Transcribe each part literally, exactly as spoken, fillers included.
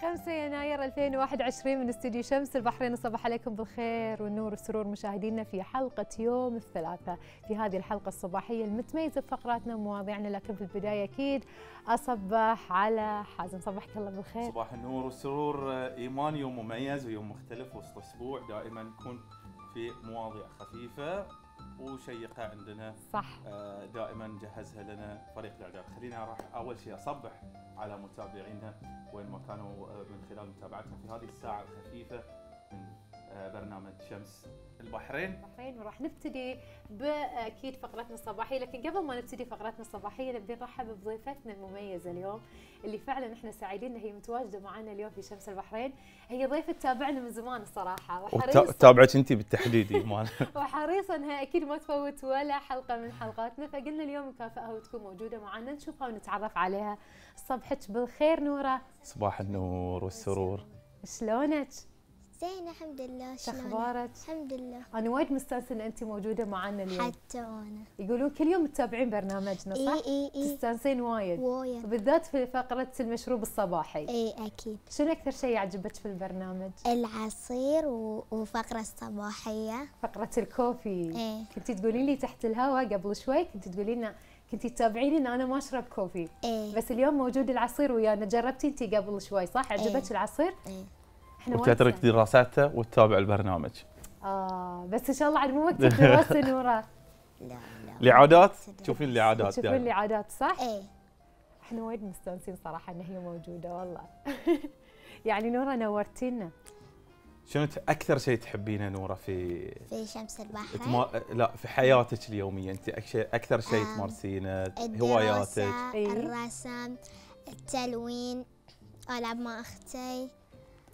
خمسة يناير ألفين وواحد وعشرين من استديو شمس البحرين. الصباح عليكم بالخير والنور والسرور مشاهدينا في حلقة يوم الثلاثاء. في هذه الحلقة الصباحية المتميزة بفقراتنا ومواضيعنا، لكن في البداية أكيد أصبح على حازم. صباحك الله بالخير. صباح النور والسرور إيمان. يوم مميز ويوم مختلف وسط أسبوع، دائما نكون في مواضيع خفيفة وشيقة عندنا، صح؟ دائما نجهزها لنا فريق الإعداد. خلينا راح أول شيء أصبح على متابعينا وين ما كانوا من خلال متابعتنا في هذه الساعة الخفيفة من برنامج شمس البحرين. البحرين وراح نبتدي باكيد فقرتنا الصباحية، لكن قبل ما نبتدي فقرتنا الصباحية نبدي نرحب بضيفتنا المميزة اليوم اللي فعلا احنا سعيدين انها هي متواجدة معنا اليوم في شمس البحرين. هي ضيفة تتابعنا من زمان الصراحة، وحريصة تتابعك انت بالتحديد ايمان وحريصة انها اكيد ما تفوت ولا حلقة من حلقاتنا، فقلنا اليوم نكافئها وتكون موجودة معنا نشوفها ونتعرف عليها. صبحك بالخير نورة. صباح النور والسرور. شلونك؟ زينة الحمد لله. شخبارك؟ الحمد لله. أنا وايد مستانسة إن أنت موجودة معنا اليوم. حتى أنا. يقولون كل يوم تتابعين برنامجنا صح؟ إي إي إي. تستانسين وايد. وايد. بالذات في فقرة المشروب الصباحي. إي أكيد. شنو أكثر شيء عجبك في البرنامج؟ العصير و... وفقرة الصباحية. فقرة الكوفي. إي. كنتي تقولين لي تحت الهواء قبل شوي، كنتي تقولين لنا كنتي تتابعيني إن أنا ما أشرب كوفي. إي. بس اليوم موجود العصير ويانا، جربتي أنت قبل شوي صح؟ عجبك إيه؟ العصير؟ إي. وتترك دراساتها وتتابع البرنامج. اه بس ان شاء الله عاد مو وقت الدراسه نوره. لا لا. لعادات تشوفين لي عادات تشوفين لي عادات صح؟ اي. احنا وايد مستانسين صراحه ان هي موجوده والله. يعني نوره نورتينا. شنو اكثر شيء تحبينه نوره في في شمس البحرين؟ تما... لا في حياتك اليوميه انت اكثر شيء تمارسينه، هواياتك؟ الرسم، التلوين، العب مع اختي.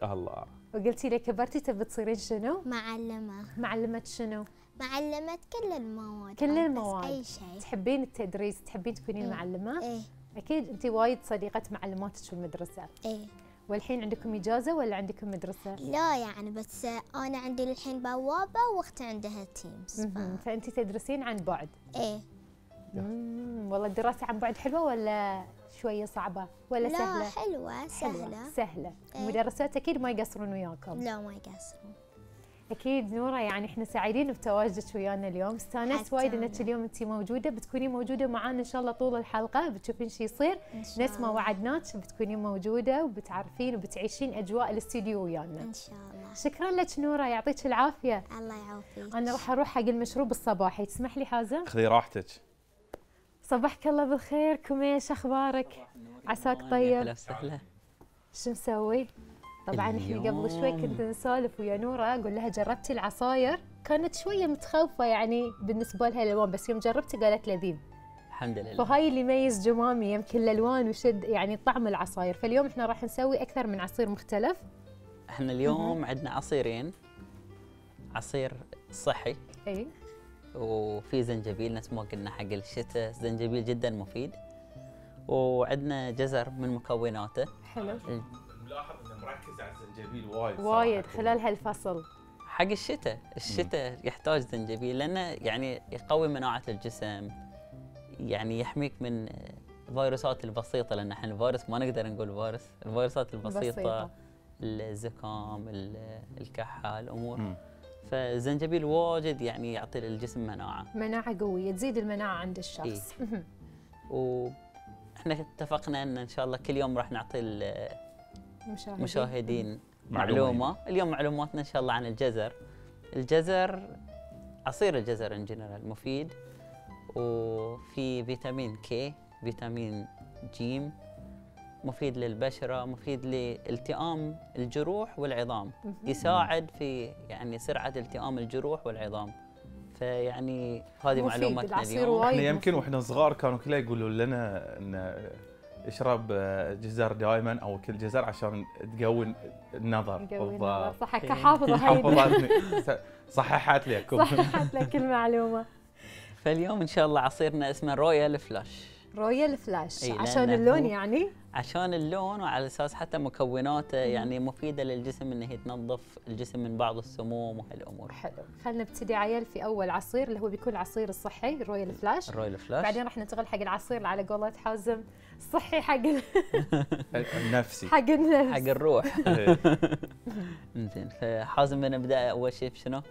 الله. وقلتي لي كبرتي تبي تصيرين شنو؟ معلمة. معلمة شنو؟ معلمة كل المواد. كل المواد. بس أي شيء. تحبين التدريس، تحبين تكونين إيه؟ معلمة؟ إيه. أكيد أنت وايد صديقة معلماتك في المدرسة. إيه. والحين عندكم إجازة ولا عندكم مدرسة؟ لا يعني بس أنا عندي الحين بوابة وأختي عندها تيمز. ف... فأنت تدرسين عن بعد. إيه. امم والله الدراسة عن بعد حلوة ولا شوية صعبة ولا لا سهلة؟ لا حلوة سهلة سهلة. إيه؟ مدرسات أكيد ما يقصرون وياكم. لا ما يقصرون. أكيد نورة، يعني إحنا سعيدين بتواجدك ويانا اليوم، استانست وايد إنك اليوم أنت موجودة، بتكوني موجودة معانا إن شاء الله طول الحلقة، بتشوفين شو يصير نفس ما وعدناك، بتكونين موجودة وبتعرفين وبتعيشين أجواء الاستديو ويانا إن شاء الله. شكرا لك نورة، يعطيك العافية. الله يعافيك. أنا راح أروح حق المشروب الصباحي، تسمح لي حازم؟ خذي راحتك. صباحك الله بالخير كميش، اخبارك؟ عساك طيب. اهلا وسهلا. شو مسوي؟ طبعا احنا قبل شوي كنت نسولف ويا نوره، اقول لها جربتي العصاير؟ كانت شويه متخوفه يعني بالنسبه لها الالوان، بس يوم جربتي قالت لذيذ. الحمد لله. فهاي اللي يميز جمامي، يمكن الالوان وشد يعني طعم العصاير، فاليوم احنا راح نسوي اكثر من عصير مختلف. احنا اليوم عندنا عصيرين، عصير صحي. اي. وفي زنجبيل نفس ما قلنا حق الشتاء، زنجبيل جدا مفيد. وعندنا جزر من مكوناته. حلو. ملاحظ انه مركز على الزنجبيل وايد وايد خلال هالفصل. حق الشتاء، الشتاء يحتاج زنجبيل لانه يعني يقوي مناعه الجسم، يعني يحميك من الفيروسات البسيطه، لان احنا الفيروس ما نقدر نقول فيروس، الفيروسات البسيطه، الزكام، الكحه، الامور. مم. فالزنجبيل واجد يعني يعطي للجسم مناعه مناعه قويه، تزيد المناعه عند الشخص. إيه. واحنا اتفقنا ان ان شاء الله كل يوم راح نعطي المشاهدين, المشاهدين معلومه. اليوم معلوماتنا ان شاء الله عن الجزر. الجزر عصير الجزر ان جنرال مفيد، وفي فيتامين كي، فيتامين جيم، مفيد للبشرة، مفيد لالتئام الجروح والعظام، يساعد في يعني سرعة التئام الجروح والعظام. فيعني هذه معلوماتنا اليوم. احنا يمكن واحنا صغار كانوا كلها يقولوا لنا ان اشرب جزر دائما او كل جزر عشان تقوي النظر. بالضبط صح، كحافظه حافظتني صححت لي صححت لك المعلومه. فاليوم ان شاء الله عصيرنا اسمه رويال فلاش. رويال فلاش إيه، عشان اللون يعني؟ عشان اللون وعلى اساس حتى مكوناته يعني مفيده للجسم ان هي تنظف الجسم من بعض السموم وهالامور. حلو، خلينا نبتدي عيال في اول عصير اللي هو بيكون العصير الصحي الرويال فلاش. الرويال فلاش بعدين راح ننتقل حق العصير اللي على قولة حازم الصحي حق النفسي حق النفس حق الروح. زين فحازم بنبدا اول شيء بشنو؟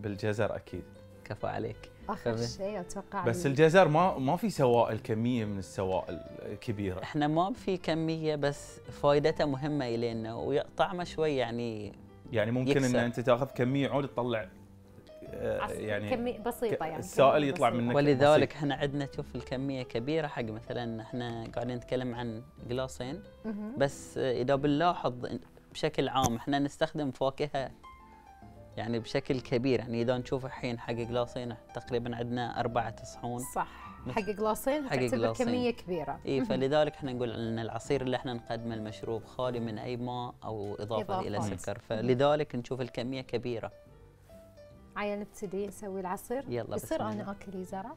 بالجزر اكيد. كفو عليك. اخر شيء اتوقع بس الجزر ما ما في سوائل، كميه من السوائل كبيره. احنا ما في كميه بس فائدته مهمه الينا وطعمه شوي يعني يعني ممكن يكسر. ان انت تاخذ كميه عود تطلع آه يعني كميه بسيطه يعني السائل يطلع منك، ولذلك احنا عندنا تشوف الكميه كبيره حق مثلا احنا قاعدين نتكلم عن قلاصين بس اذا بنلاحظ بشكل عام احنا نستخدم فواكه يعني بشكل كبير، يعني اذا نشوف الحين حق قلاصين تقريبا عندنا أربعة صحون صح حق قلاصين تعتبر كميه كبيره. اي فلذلك احنا نقول ان العصير اللي احنا نقدمه المشروب خالي من اي ماء او اضافه الى سكر، فلذلك نشوف الكميه كبيره. عيال نبتدي نسوي العصير. يلا يصير انا اكل يزرع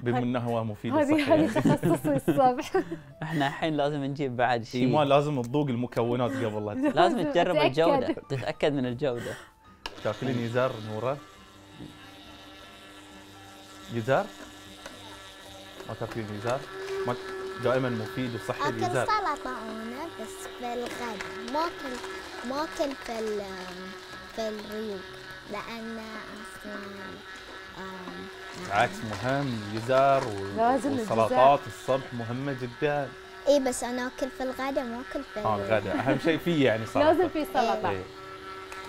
بما انه هو مفيد للصحه. هذه هذه تخصصي الصبح. احنا الحين لازم نجيب بعد شيء. ايمان لازم تذوق المكونات قبل لا لازم تجرب الجوده، تتاكد من الجوده. تاكلين يزر نوره؟ يزر؟ ما تاكلين يزر؟ دائما مفيد وصحي اليزر. اكل سلطه انا بس بالغد، ما اكل ما اكل في في الريوق لان عكس مهم يزار والسلطات الصبح مهمه جدا. اي بس انا اكل في الغداء ما اكل في اه الغداء اهم شيء فيه يعني سلطه. لازم في سلطه إيه.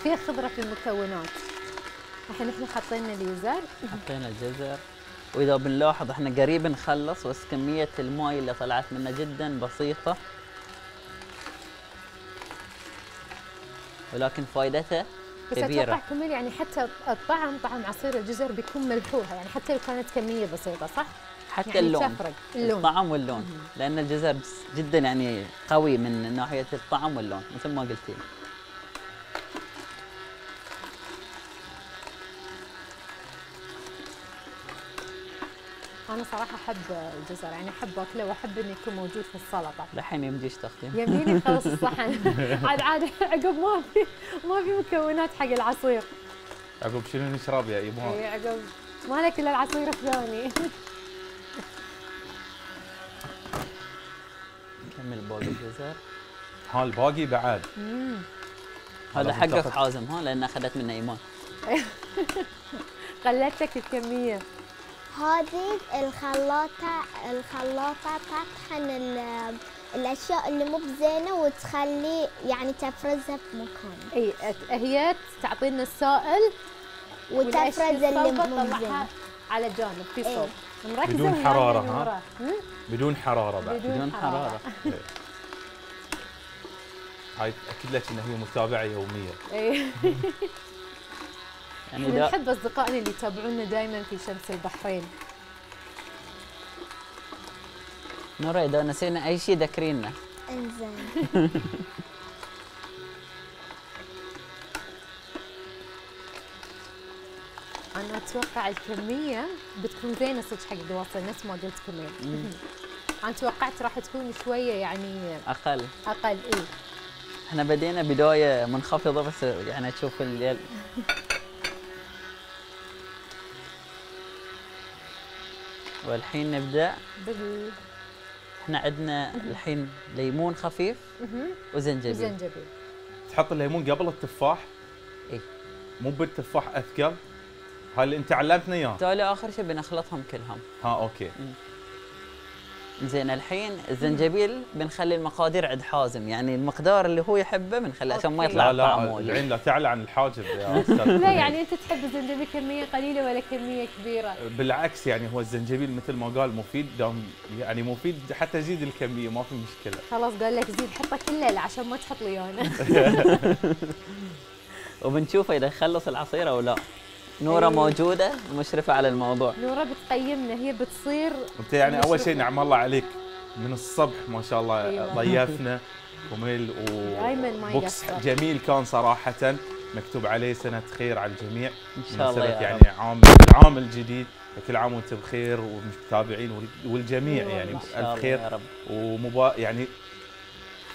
في خضره في المكونات. الحين احنا حطينا اليزر حطينا الجزر واذا بنلاحظ احنا قريب نخلص بس كميه الماء اللي طلعت منه جدا بسيطه ولكن فائدته كبيرة. بس اتوقع كمل يعني حتى الطعم طعم عصير الجزر بيكون ملحوظه يعني حتى لو كانت كميه بسيطه صح؟ حتى يعني اللون اللون الطعم واللون لان الجزر جدا يعني قوي من ناحيه الطعم واللون مثل ما قلت لي. انا صراحه احب الجزر يعني احب اكله واحب انه يكون موجود في السلطه. الحين يمديش تاخذين يمديني خلص الصحن عاد عاد عقب ما في ما في مكونات حق العصير. عقب شنو نشرب يا ايمان؟ اي عقب مالك الا العصير الفلاني. كمل باقي الجزر. ها الباقي بعد. امم هذا حقك حازم ها لان اخذت منه ايمان. قلتك الكميه. هذه الخلاطة الخلاطة تطحن الأشياء اللي مو بزينة وتخلي يعني تفرزها في مكان. إي هي تعطينا السائل وتفرز اللي مو بزينة على جانب في صوب. إيه. بدون حرارة ها؟ بدون حرارة بعد. بدون, بدون حرارة. حرارة. هاي أكيد لك إن هي متابعة يومية. إي يعني نحب اصدقائنا اللي يتابعونا دائما في شمس البحرين. نورة اذا نسينا اي شيء ذكرينا. انزين. انا اتوقع الكميه بتكون زينه صدق حق الدواصل نفس ما قلت كمان. انا توقعت راح تكون شويه يعني اقل. اقل اي. احنا بدينا بدايه منخفضه بس يعني تشوف الليل والحين نبدا بال احنا عندنا الحين ليمون خفيف وزنجبيل. وزنجبيل تحط الليمون قبل التفاح؟ اي مو بالتفاح اثقل؟ هاي اللي انت علمتنا اياه. تالي اخر شيء بنخلطهم كلهم. ها اوكي. زين الحين الزنجبيل بنخلي المقادير عند حازم يعني المقدار اللي هو يحبه بنخليه عشان ما يطلع طعمه. لا العين لا تعلى عن الحاجب يا استاذ. لا يعني انت تحب الزنجبيل كميه قليله ولا كميه كبيره؟ بالعكس يعني هو الزنجبيل مثل ما قال مفيد دام يعني مفيد حتى زيد الكميه ما في مشكله. خلاص قال لك زيد حطه كله عشان ما تحط لي انا. وبنشوفه اذا خلص العصير او لا. نورة أيوة. موجودة مشرفة على الموضوع. نورة بتقيمنا هي بتصير. أنت يعني أول شيء نعم الله عليك من الصبح ما شاء الله ضيفنا وميل وبوكس جميل كان صراحه، مكتوب عليه سنه خير على الجميع ان شاء الله يعني عام العام الجديد، كل عام وانتم بخير والمتابعين والجميع يعني بألف خير ومبا يعني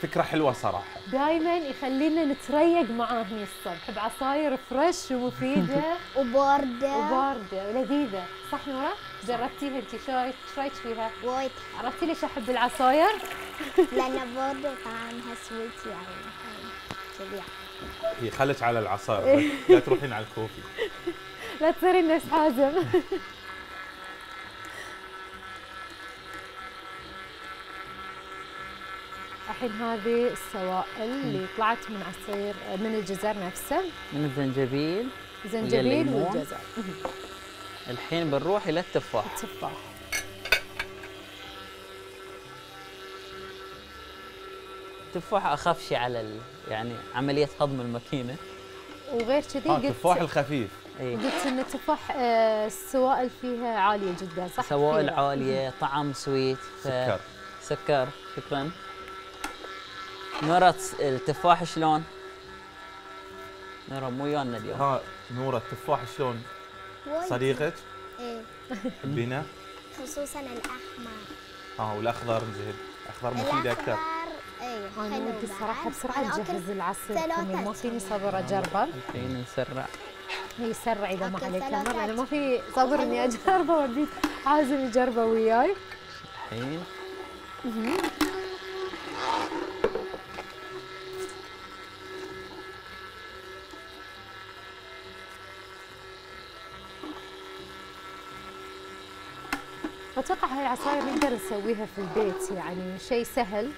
فكره حلوه صراحه. دائما يخلينا نتريق معاه من الصبح بعصاير فريش ومفيده وبارده وبارده ولذيذه، صح نوره؟ جربتيها انت؟ شو رايك فيها؟ وايد. عرفتي ليش احب العصاير؟ لانها بارده وطعمها سويت يعني كذي. هي خليك على العصاير لا تروحين على الكوفي. لا تصيرين نفس حازم. الحين هذه السوائل اللي طلعت من عصير من الجزر نفسه، من الزنجبيل زنجبيل والجزر. الحين بنروح الى التفاح. التفاح التفاح اخف شيء على ال... يعني عمليه هضم الماكينه وغير كذي. آه التفاح الخفيف. إيه؟ قلت ان التفاح السوائل فيها عاليه جدا صح؟ سوائل عاليه، طعم سويت، سكر سكر. شكرا نورة. التفاح شلون؟ نورة مو ويانا اليوم. ها نورة التفاح شلون؟ صديقك؟ ايه تحبينه؟ خصوصا الاحمر. اه والاخضر زين، الاخضر مفيد اكثر. ايه انا ودي الصراحه بسرعه تجهز العصير ما فيني صبر اجربه. الحين نسرع. يسرع اذا ما عليك امر، انا ما في صبر اني اجربه وابيك عازم يجربه وياي. الحين اتوقع هاي العصاير نقدر نسويها في البيت، يعني شيء سهل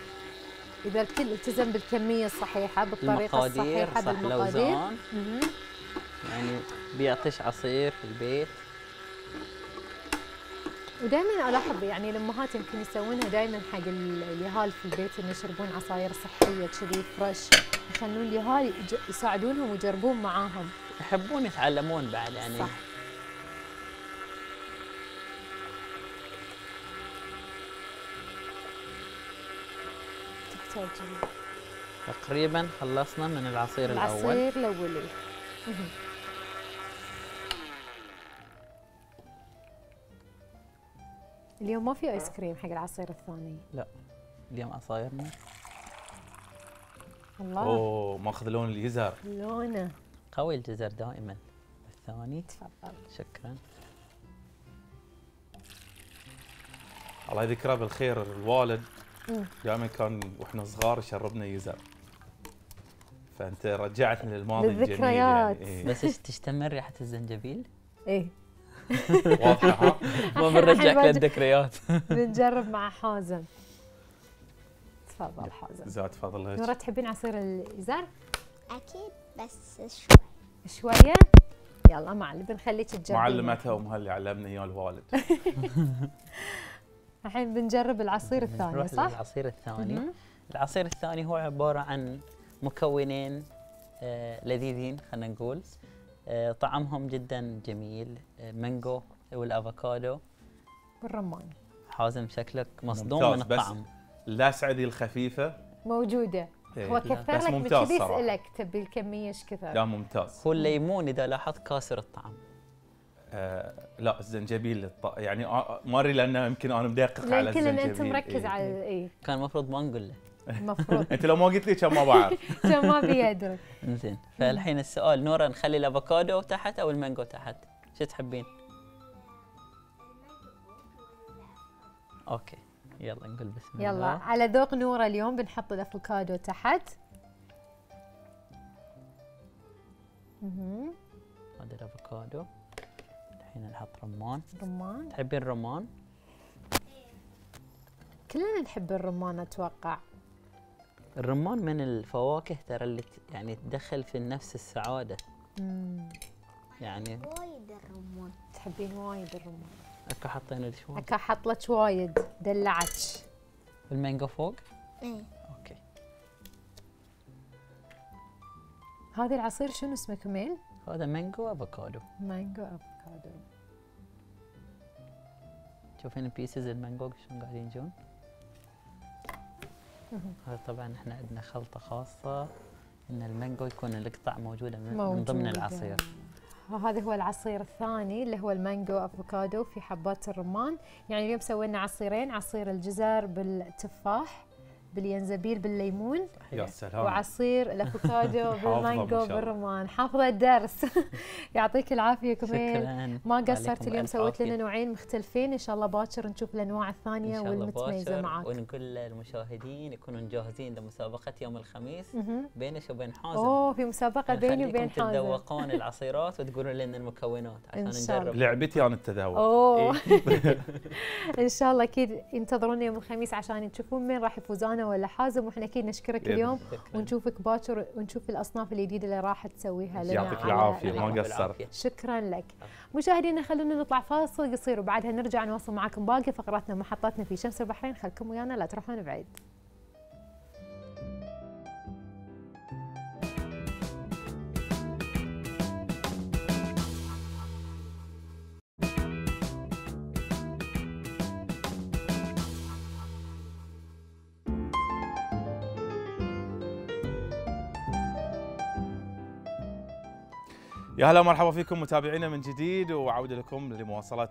اذا الكل التزم بالكميه الصحيحه بالطريقه الصحيحه بالمقادير. يعني بيعطيش عصير في البيت. ودائما الاحظ يعني الامهات يمكن يسوونها دائما حق اليهال في البيت انه يشربون عصاير صحيه كذي فريش، يخلون اليهال يساعدونهم ويجربون معاهم. يحبون يتعلمون بعد يعني. صح. تحتاج تقريبا خلصنا من العصير الاول. العصير الاولي. اليوم ما في ايس كريم حق العصير الثاني. لا اليوم عصايرنا الله. اوه ماخذ لون الجزر، لونه قوي الجزر دائما. الثاني تفضل. شكرا. الله يذكره بالخير الوالد دائما كان واحنا صغار يشربنا جزر، فانت رجعتني للماضي الجميل يعني. إيه؟ بس تشتمل ريحه الزنجبيل؟ ايه واضحه ها؟ ما بنرجعك للذكريات. بنجرب مع حازم. تفضل حازم. زاد تفضلك. نورة تحبين عصير الجزر؟ اكيد بس شوي. شويه؟ يلا معلم بنخليك تجربين. معلمتها امها اللي علمني اياه الوالد. الحين بنجرب العصير الثاني صح؟ العصير الثاني. العصير الثاني هو عباره عن مكونين آه لذيذين خلينا نقول، آه طعمهم جدا جميل، آه مانجو والافوكادو والرمان. حازم شكلك مصدوم من الطعم. اللاسعدي الخفيفه موجوده. إيه. هو كثر لك من كذي اسالك تبي الكميه ايش كثر؟ لا ممتاز. هو الليمون اذا لاحظت كاسر الطعم. آه لا الزنجبيل الط... يعني ماري لانه يمكن انا مدقق على الزنجبيل. يمكن انت مركز. إيه. على اي كان المفروض ما نقول له. المفروض انت لو ما قلت لي كان ما بعرف. كان ما بيدرك. زين فالحين السؤال نوره نخلي الافوكادو تحت او المانجو تحت؟ شو تحبين؟ اوكي يلا نقول بسم الله. يلا على ذوق نوره اليوم بنحط الافوكادو تحت. اها هذا الافوكادو. الحين نحط رمان. رمان تحبين رمان؟ كلنا نحب الرمان اتوقع. الرمان من الفواكه ترى اللي يعني تدخل في النفس السعاده. امم يعني وايد الرمان. تحبين وايد الرمان. اكا حطينا لك وايد. اكا حط لك وايد دلعتش. المانجو فوق؟ ايه اوكي. هذا العصير شنو اسمه كميل؟ هذا مانجو افوكادو. مانجو افوكادو. شوفين البيسز المانجو شلون قاعدين يجون؟ طبعا احنا عندنا خلطه خاصه ان المانجو يكون القطع موجوده من, من ضمن العصير. هذا هو العصير الثاني اللي هو المانجو افوكادو في حبات الرمان. يعني اليوم سوينا عصيرين، عصير الجزر بالتفاح بالينزبيل بالليمون يا سلام، وعصير الافوكادو بالمانجو بالرمان. حافظه الدرس. يعطيك العافيه كمان، ما قصرت اليوم، سويت لنا نوعين مختلفين. ان شاء الله باكر نشوف الانواع الثانيه والمتميزه معاك، ونقول للمشاهدين يكونوا جاهزين لمسابقه يوم الخميس بينش وبين حازم. اوه في مسابقه بيني وبين حازم، تتذوقون العصيرات وتقولون لنا المكونات عشان نجرب. لعبتي انا التذوق. اوه ان شاء الله اكيد انتظرونا يوم الخميس عشان تشوفون مين راح يفوزون ولا حازم. واحنا اكيد نشكرك اليوم ونشوفك باكر ونشوف الاصناف الجديده اللي راح تسويها لنا. يعطيك العافيه ما قصرت، شكرا لك. مشاهدينا خلونا نطلع فاصل قصير وبعدها نرجع نواصل معكم باقي فقراتنا محطاتنا في شمس البحرين. خلكم ويانا لا تروحون بعيد. يا هلا ومرحبا فيكم متابعينا من جديد، وعوده لكم لمواصله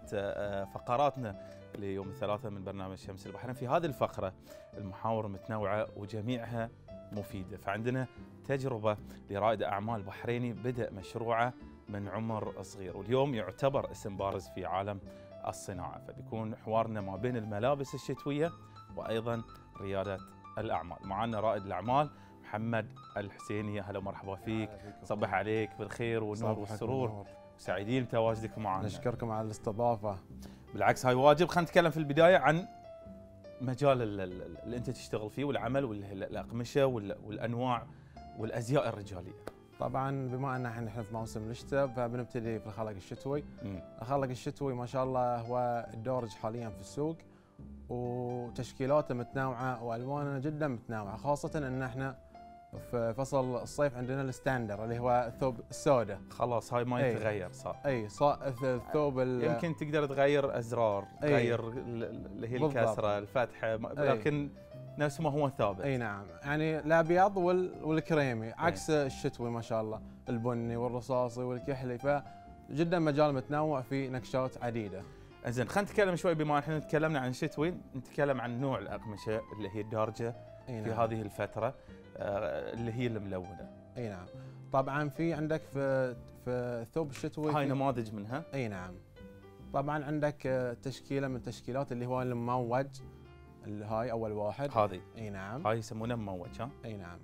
فقراتنا ليوم الثلاثاء من برنامج شمس البحرين. في هذه الفقره المحاور متنوعه وجميعها مفيده، فعندنا تجربه لرائد اعمال بحريني بدا مشروعه من عمر صغير، واليوم يعتبر اسم بارز في عالم الصناعه، فبيكون حوارنا ما بين الملابس الشتويه وايضا رياده الاعمال. معنا رائد الاعمال محمد الحسيني، يا هلا ومرحبا فيك، صبح عليك بالخير والنور والسرور، سعيدين بتواجدك معنا. نشكركم على الاستضافه. بالعكس هاي واجب. خلينا نتكلم في البدايه عن مجال اللي انت تشتغل فيه والعمل والاقمشه والانواع والازياء الرجاليه. طبعا بما ان احنا في موسم الشتاء فبنبتدي في الخلق الشتوي. الخلق الشتوي ما شاء الله هو الدارج حاليا في السوق، وتشكيلاته متنوعه والوانه جدا متنوعه، خاصه ان احنا في فصل الصيف عندنا الستاندر اللي هو الثوب السوداء. خلاص هاي ما يتغير صار. اي صار الثوب يمكن تقدر تغير ازرار، تغير اللي هي الكسره، الفتحه، لكن نفس ما هو ثابت. اي نعم، يعني الابيض والكريمي عكس أي. الشتوي ما شاء الله البني والرصاصي والكحلي، فجدا مجال متنوع في نكشات عديده. زين خلينا نتكلم شوي، بما احنا تكلمنا عن الشتوي نتكلم عن نوع الاقمشه اللي هي الدارجه في نعم. هذه الفتره اللي هي الملونه. اي نعم، طبعا في عندك في في ثوب الشتوي هاي نماذج منها. اي نعم، طبعا عندك تشكيله من التشكيلات اللي هو المموج، اللي هاي اول واحد هذه. اي نعم، هاي يسمونه مموج. ها اي نعم،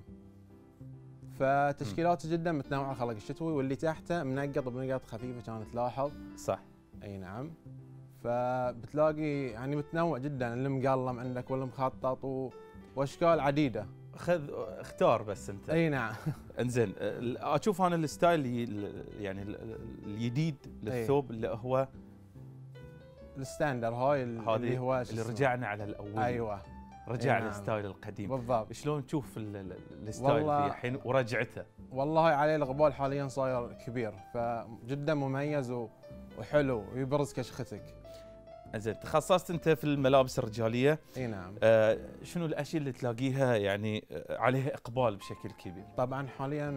فتشكيلاته جدا متنوعه خلق الشتوي، واللي تحته منقط بنقط خفيفه كانت تلاحظ. صح اي نعم، فبتلاقي يعني متنوع جدا، اللي مقلم عندك واللي مخطط و... واشكال عديده. خذ اختار بس انت. اي نعم. انزين اشوف انا الستايل يعني الجديد للثوب اللي هو الستاندر هاي اللي هو اللي رجعنا على الاول. ايوه رجع نعم. للستايل القديم بالضبط. شلون تشوف الستايل فيه الحين ورجعته؟ والله عليه الغبال حاليا صاير كبير، فجدا مميز وحلو ويبرز كشختك. زين تخصصت انت في الملابس الرجاليه. اي نعم. آه شنو الاشياء اللي تلاقيها يعني عليها اقبال بشكل كبير؟ طبعا حاليا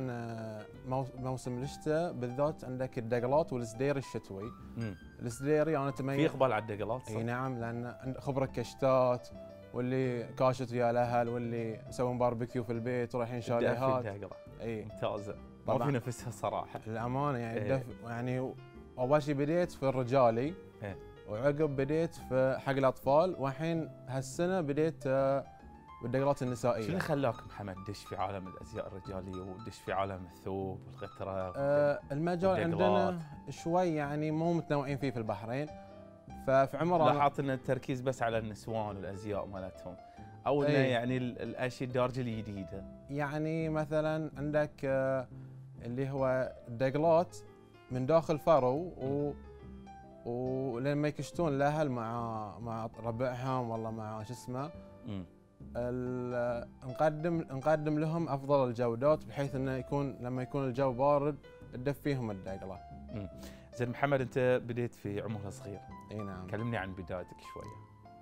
موسم الشتاء بالذات عندك الدقلات والسديري الشتوي. امم السديري انا تميز في اقبال على الدقلات. اي نعم، لان خبرك كشتات واللي كاشت ويا الاهل واللي يسوون باربيكيو في البيت ورايحين شاليهات. اي ممتازه ما في نفسها صراحه للامانه يعني. إيه. يعني اول شيء بديت في الرجالي. إيه. وعقب بديت في حق الاطفال، والحين هالسنه بديت بالدقلات النسائيه. شنو خلاك محمد دش في عالم الازياء الرجاليه ودش في عالم الثوب والغتره؟ أه المجال عندنا شوي يعني مو متنوعين فيه في البحرين، ففي عمر لاحظت ان التركيز بس على النسوان والازياء مالتهم، او انه يعني الاشياء الدارجه الجديده. يعني مثلا عندك اللي هو الدقلات من داخل فرو و ولما يكشتون الاهل مع مع ربعهم والله مع شو اسمه نقدم نقدم لهم افضل الجودات، بحيث انه يكون لما يكون الجو بارد تدفيهم الدقله. زين محمد انت بديت في عمر صغير. اي نعم. كلمني عن بدايتك شويه.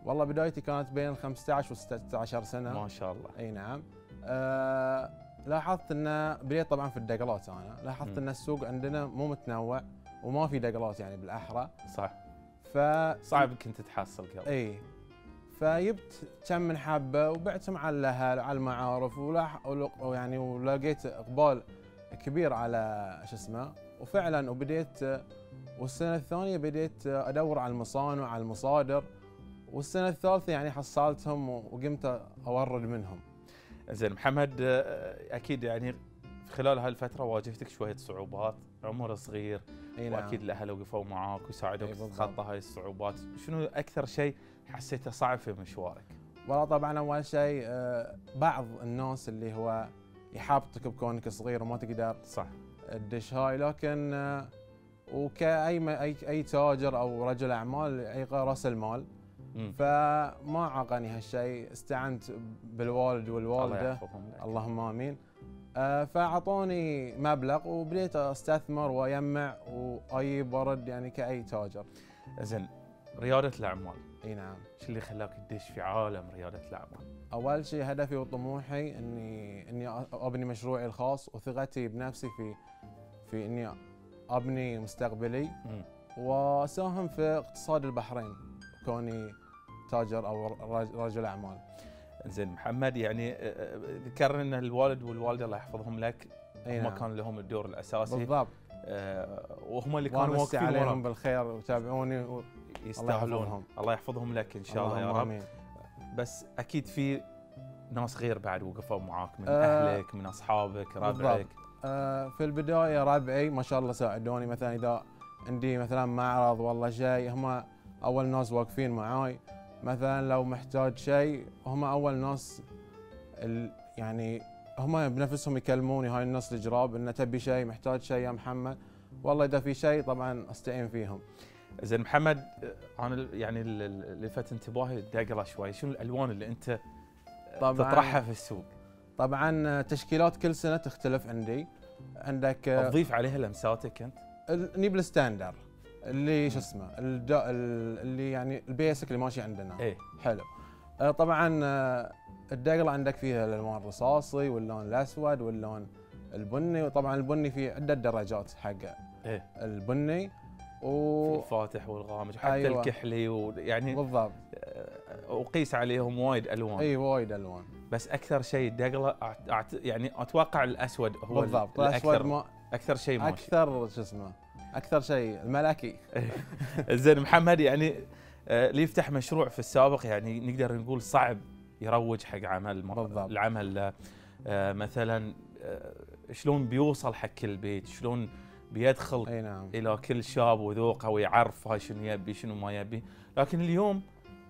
والله بدايتي كانت بين خمسة عشر وستة عشر سنه ما شاء الله. اي نعم. آه لاحظت ان بديت طبعا في الدقلات، انا لاحظت م. ان السوق عندنا مو متنوع وما في دقلات يعني بالاحرى. صح. ف صعب كنت تحصل قبل. اي. فجبت كم من حبه وبعتهم على الاهل وعلى المعارف ولاح ويعني ولقيت اقبال كبير على شو اسمه، وفعلا وبديت، والسنه الثانيه بديت ادور على المصانع على المصادر، والسنه الثالثه يعني حصلتهم وقمت اورد منهم. زين محمد، اكيد يعني خلال هالفتره واجهتك شويه صعوبات، عمر صغير. إيه نعم. واكيد الاهل وقفوا معاك وساعدوك تتخطى هاي الصعوبات، شنو اكثر شيء حسيته صعب في مشوارك؟ والله طبعا اول شيء بعض الناس اللي هو يحبطك بكونك صغير وما تقدر صح تدش هاي، لكن وكاي اي اي تاجر او رجل اعمال اي راس المال، فما عاقني هالشيء، استعنت بالوالد والوالده اللهم امين، فاعطوني مبلغ وبديت استثمر واجمع واجيب ورد يعني كاي تاجر. زين رياده الاعمال. اي نعم. ايش اللي خلاك تدش في عالم رياده الاعمال؟ اول شيء هدفي وطموحي اني اني ابني مشروعي الخاص، وثقتي بنفسي في في اني ابني مستقبلي، واساهم في اقتصاد البحرين كوني تاجر او رجل اعمال. زين محمد، يعني ذكرنا ان الوالد والوالده الله يحفظهم لك هم كان لهم الدور الاساسي. بالضبط. آه وهم اللي كانوا واقفين عليهم بالخير وتابعوني، يستاهلون. الله يحفظهم لك ان شاء الله يا رب. آمين. بس اكيد في ناس غير بعد وقفوا معاك من آه اهلك من اصحابك ربعك. آه في البدايه ربعي ما شاء الله ساعدوني، مثلا اذا عندي مثلا معرض والله شيء هم اول ناس واقفين معاي، مثلا لو محتاج شيء هم اول ناس يعني هم بنفسهم يكلموني، هاي الناس الجراب انه تبي شيء محتاج شيء يا محمد، والله اذا في شيء طبعا استعين فيهم. زين محمد، انا يعني لفت انتباهي دقله شوي، شنو الالوان اللي انت تطرحها في السوق؟ طبعا تشكيلات كل سنه تختلف عندي، عندك تضيف عليها لمساتك انت؟ نجيب الستاندر اللي شو اسمه اللي يعني البيسك اللي ماشي عندنا. ايه حلو. طبعا الدقله عندك فيها الالوان الرصاصي واللون الاسود واللون البني، وطبعا البني في عده درجات حق ايه البني و... في الفاتح والغامج حتى. أيوة. الكحلي ويعني بالضبط. وقيس عليهم وايد الوان. اي وايد الوان، بس اكثر شيء الدقله أعت... يعني اتوقع الاسود هو بالضبط الاسود ما... اكثر شيء ماشي، اكثر شو اسمه اكثر شيء الملكي. زين محمد، يعني اللي يفتح مشروع في السابق يعني نقدر نقول صعب يروج حق عمل بالضبط. العمل مثلا شلون بيوصل حق كل بيت، شلون بيدخل. أي نعم. الى كل شاب وذوقه ويعرف هاي شنو يبي شنو ما يبي، لكن اليوم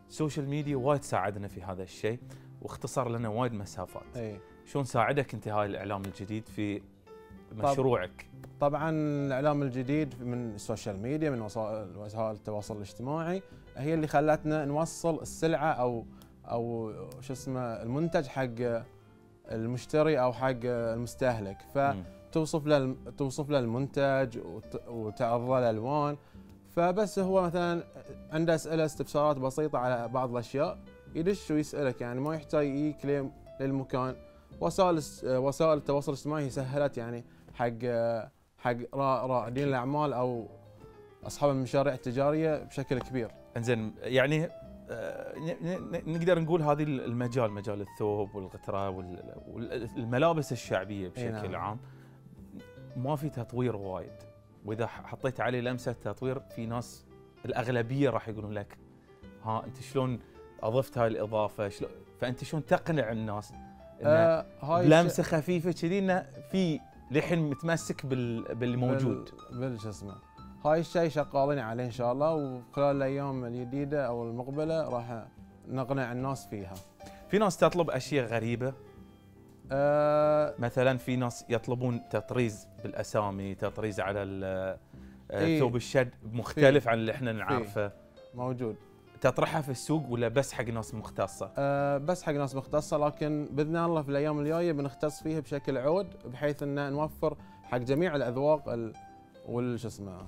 السوشيال ميديا وايد ساعدنا في هذا الشيء واختصر لنا وايد مسافات. أي. شلون ساعدك انت هاي الاعلام الجديد في مشروعك؟ طبعا الاعلام الجديد من السوشيال ميديا من وسائل وسائل التواصل الاجتماعي هي اللي خلتنا نوصل السلعه او او شو اسمه المنتج حق المشتري او حق المستهلك، فتوصف له توصف له المنتج وتعرض له الالوان، فبس هو مثلا عنده اسئله استفسارات بسيطه على بعض الاشياء يدش ويسالك، يعني ما يحتاج يجيك للمكان. وسائل وسائل التواصل الاجتماعي سهلت يعني حق حق رائدين الاعمال او اصحاب المشاريع التجاريه بشكل كبير. انزين يعني نقدر نقول هذه المجال مجال الثوب والغتره والملابس الشعبيه بشكل عام ما في تطوير وايد، واذا حطيت عليه لمسه تطوير في ناس الاغلبيه راح يقولون لك ها انت شلون اضفت هاي الاضافه، شلون فانت شلون تقنع الناس آه هاي لمسه خفيفه كذي انه في لحين متمسك بال باللي موجود بال شو اسمه. هاي الشيء شغالين عليه ان شاء الله، وخلال الايام الجديده او المقبله راح نقنع الناس فيها. في ناس تطلب اشياء غريبه آه مثلا في ناس يطلبون تطريز بالاسامي، تطريز على ثوب إيه الشد مختلف فيه عن اللي احنا نعرفه موجود. تطرحها في السوق ولا بس حق ناس مختصه؟ أه بس حق ناس مختصه، لكن باذن الله في الايام الجايه بنختص فيها بشكل عود بحيث ان نوفر حق جميع الاذواق وال شو اسمه.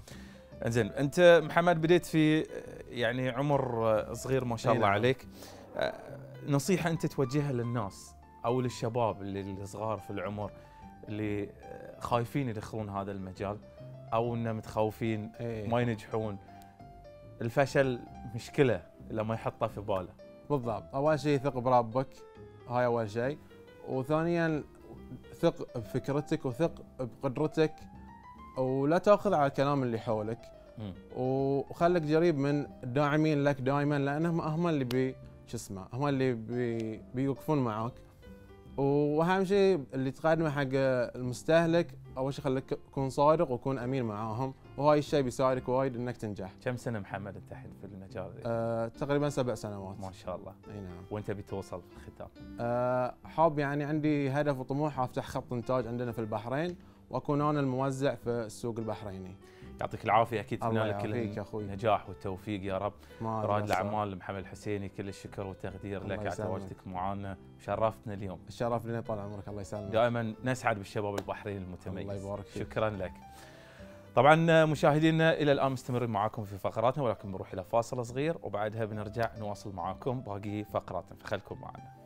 انزين انت محمد بديت في يعني عمر صغير ما شاء الله عليك، نصيحة أنت توجهها للناس أو للشباب اللي صغار في العمر اللي خايفين يدخلون هذا المجال أو إنه متخوفين ما ينجحون، الفشل مشكلة لما يحطه في باله. بالضبط، أول شيء ثق بربك، هاي أول شيء، وثانياً ثق بفكرتك وثق بقدرتك ولا تأخذ على الكلام اللي حولك، وخلك قريب من الداعمين لك دائماً لأنهم هم اللي بي شو اسمه هم اللي بي بيوقفون معاك. واهم شيء اللي تقدمه حق المستهلك اول شيء خليك تكون صادق وكون امين معاهم، وهاي الشيء بيساعدك وايد انك تنجح. كم سنه محمد انت الحين في المجال؟ أه تقريبا سبع سنوات. ما شاء الله. اي نعم. وانت بتوصل في الختام؟ أه حاب يعني عندي هدف وطموح افتح خط انتاج عندنا في البحرين واكون انا الموزع في السوق البحريني. يعطيك العافيه، اكيد اتمنى لك النجاح والتوفيق يا رب. رائد الاعمال محمد الحسيني كل الشكر والتقدير لك على تواجدك معنا، شرفتنا اليوم. الشرف لنا طال عمرك، الله يسلمك. دائما نسعد بالشباب البحريني المتميز. الله يبارك فيك. شكرا لك. طبعا مشاهدينا الى الان مستمرين معاكم في فقراتنا، ولكن بنروح الى فاصل صغير وبعدها بنرجع نواصل معاكم باقي فقراتنا، فخلكم معنا.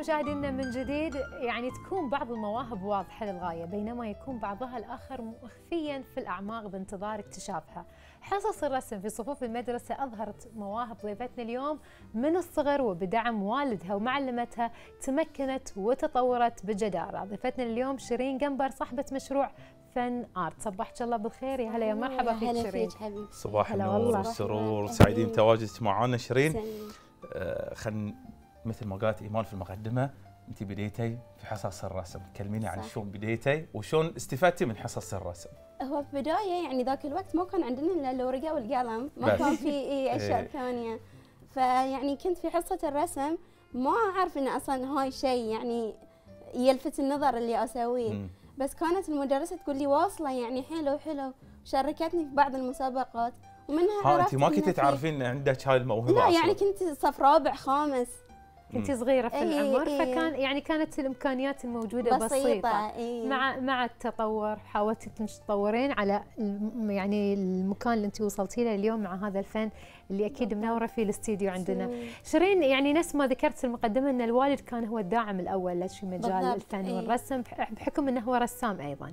مشاهدينا من جديد، يعني تكون بعض المواهب واضحة للغاية بينما يكون بعضها الآخر مخفيا في الأعماق بانتظار اكتشافها. حصص الرسم في صفوف المدرسة أظهرت مواهب ضيفتنا اليوم من الصغر، وبدعم والدها ومعلمتها تمكنت وتطورت بجدارة. ضيفتنا اليوم شيرين قمبر، صاحبة مشروع فن آرت. صبحك الله بالخير، يا هلا يا مرحبا فيك شيرين. صباح النور والسرور، سعيدين بتواجدك معنا شيرين. آه خلينا مثل ما قالت إيمان في المقدمة، أنت بديتي في حصص الرسم، كلميني عن شلون بديتي وشلون استفدتي من حصص الرسم. هو في البداية يعني ذاك الوقت ما كان عندنا إلا الورقة والقلم، ما كان في أي أشياء ثانية، فيعني كنت في حصة الرسم ما أعرف إن أصلاً هاي شيء يعني يلفت النظر اللي أسويه، بس كانت المدرسة تقول لي واصلة يعني حلو حلو، شاركتني في بعض المسابقات ومنها عرفت. أنت ما كنت تعرفين إن عندك هاي الموهبة؟ لا يعني كنت صف رابع خامس، كنت صغيرة في أيه العمر، فكان يعني كانت الإمكانيات الموجودة بسيطة, بسيطة. أيه مع مع التطور حاولتي تتطورين على يعني المكان اللي أنت وصلتي له اليوم مع هذا الفن اللي أكيد منورة فيه الاستديو عندنا. شيرين يعني نفس ما ذكرت في المقدمة أن الوالد كان هو الداعم الأول لك في مجال الفن أيه والرسم بحكم أنه هو رسام أيضا.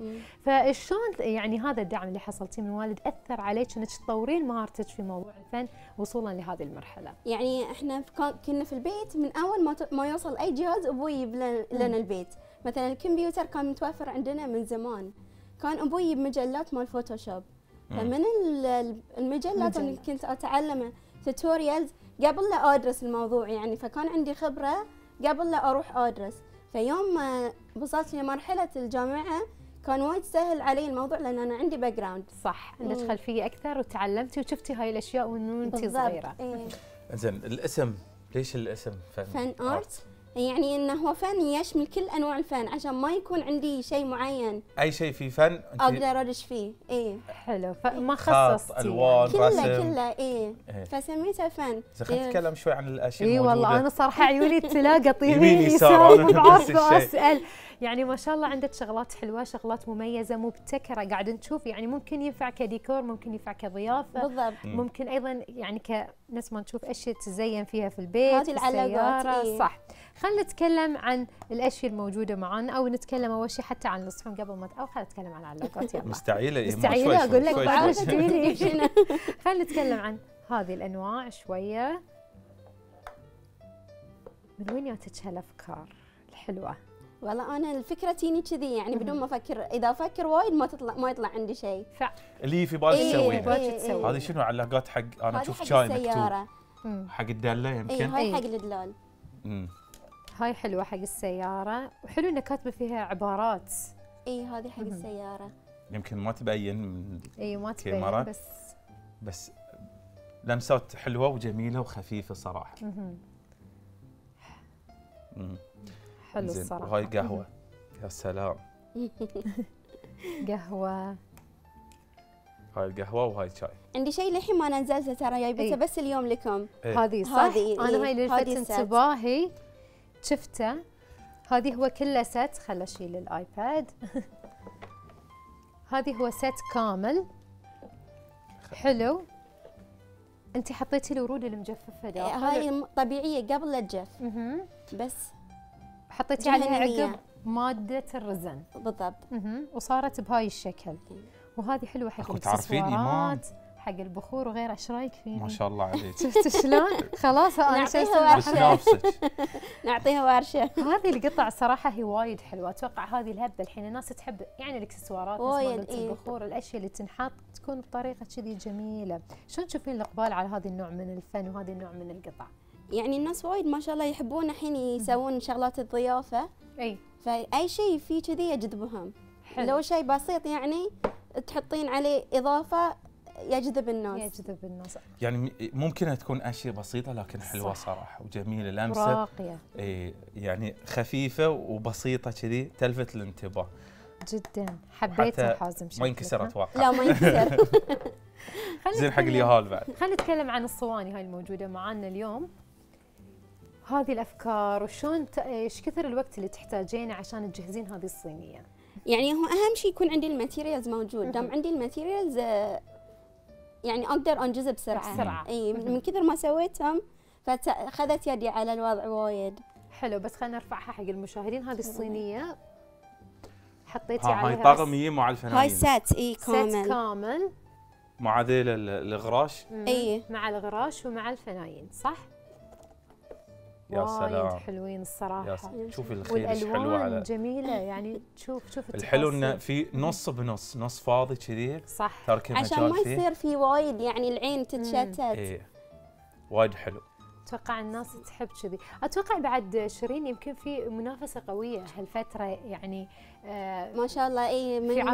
أيه فشلون يعني هذا الدعم اللي حصلتيه من الوالد أثر عليك أنك تطورين مهارتك في موضوع الفن وصولا لهذه المرحلة؟ يعني احنا كنا في البيت من أول ما ما يوصل أي جهاز أبوي يجيب لنا البيت، مثلا الكمبيوتر كان متوفر عندنا من زمان، كان أبوي يجيب مجلات مال فوتوشوب، فمن المجلات اللي كنت أتعلمه توتوريالز قبل لا أدرس الموضوع يعني، فكان عندي خبرة قبل لا أروح أدرس. فيوم ما وصلت لمرحلة الجامعة كان وايد سهل علي الموضوع لان انا عندي باك جراوند. صح، عندك خلفيه اكثر وتعلمتي وشفتي هاي الاشياء وانت صغيره. إيه. زين الاسم، ليش الاسم فن؟ فن ارت, آرت. يعني انه هو فن يشمل كل انواع الفن عشان ما يكون عندي شيء معين، اي شيء في فن اقدر ادش فيه. اي حلو، فما خصصتي الوان كله رسم. كله اي إيه. فسميته فن. خلينا نتكلم شوي عن الاشياء اي والله انا صراحه عيوني تلاقى يمين يسار وعارفه اسال. يعني ما شاء الله عندك شغلات حلوه، شغلات مميزه مبتكره قاعد نشوف، يعني ممكن ينفع كديكور، ممكن ينفع كضيافه. بالضبط. ممكن ايضا يعني ك نفس ما نشوف اشياء تزين فيها في البيت، هذه العلاقات. إيه. صح، خلينا نتكلم عن الاشياء الموجوده معنا، او نتكلم اول شيء حتى عن الصحون قبل ما او خلينا نتكلم عن العلاقات. يلا مستعيله مستعيله اقول لك بعد تقولي. خلينا نتكلم عن هذه الانواع شويه. من وين جاتك هالافكار الحلوه؟ والله انا الفكره تجيني كذي يعني بدون ما افكر، اذا افكر وايد ما تطلع ما يطلع عندي شيء. ف... اللي في بالك تسويها. إيه هذه شنو علاقات حق انا اشوف شاي مكتوب حق الداله يمكن. اي هاي حق الدلال. امم هاي حلوه حق السياره، وحلو انها كاتبه فيها عبارات. اي هذه حق السياره. يمكن ما تبين من اي ما تبين بس بس لمسات حلوه وجميله وخفيفه صراحه. امم حلو الصراحة. وهاي قهوة. يا سلام. قهوه. هاي القهوه وهاي الشاي. عندي شيء للحين ما نزلته ترى، جايبته بس اليوم لكم. هذه صح؟ هذه انا هاي اللي لفت انتباهي شفته. هذه هو كله ست، خل اشيل الايباد. هذه هو ست كامل حلو. انت حطيتي الورود المجففه داخل. هاي طبيعيه قبل لا تجف. اها بس حطيتي عليها عقب ماده الرزن. بالضبط. اها وصارت بهاي الشكل. وهذه حلوه حق الاكسسوارات حق البخور وغيره. ايش رايك فيني؟ ما شاء الله عليك. شفتي شلون؟ خلاص انا شايفه بس نفسك. نعطيها ورشه. هذه القطع صراحه هي وايد حلوه، اتوقع هذه الهبه الحين الناس تحب يعني الاكسسوارات وايد. إيه. البخور الاشياء اللي تنحط تكون بطريقه كذي جميله. شلون تشوفين الاقبال على هذا النوع من الفن وهذا النوع من القطع؟ يعني الناس وايد ما شاء الله يحبون الحين يسوون شغلات الضيافه. اي فاي شيء فيه كذي يجذبهم. حلو. لو شيء بسيط يعني تحطين عليه اضافه يجذب الناس. يجذب الناس يعني ممكن تكون اشياء بسيطه لكن حلوه صح. صراحه وجميله لمسه راقيه. اي يعني خفيفه وبسيطه كذي تلفت الانتباه جدا. حبيتها حازم شكلها. ما ينكسر اتوقع. لا ما ينكسر. زين حق اليهال بعد. خلينا نتكلم عن الصواني هاي الموجوده معنا اليوم. هذه الافكار وشون ايش كثر الوقت اللي تحتاجينه عشان تجهزين هذه الصينيه؟ يعني هو اهم شيء يكون عندي الماتيريالز موجود، دام عندي الماتيريالز يعني اقدر انجز بسرعه. بسرعه. اي من كثر ما سويتهم فاخذت يدي على الوضع وايد. حلو بس خلينا نرفعها حق المشاهدين. هذه الصينيه حطيتي عليها هاي طاقميه مع الفنانين. هاي سات اي كامل. سات كامل مع ذيل الغراش. اي مع الغراش ومع الفنايين صح؟ يا سلام وايد حلوين الصراحه. شوفي الخيل ايش حلوه على جميله يعني. شوف شوف الحلو انه في نص بنص، نص فاضي كذي صح تركي مجال عشان ما يصير في وايد يعني العين تتشتت. ايه وايد حلو. اتوقع الناس تحب كذي. اتوقع بعد شيرين يمكن في منافسه قويه هالفتره يعني. آه ما شاء الله. اي من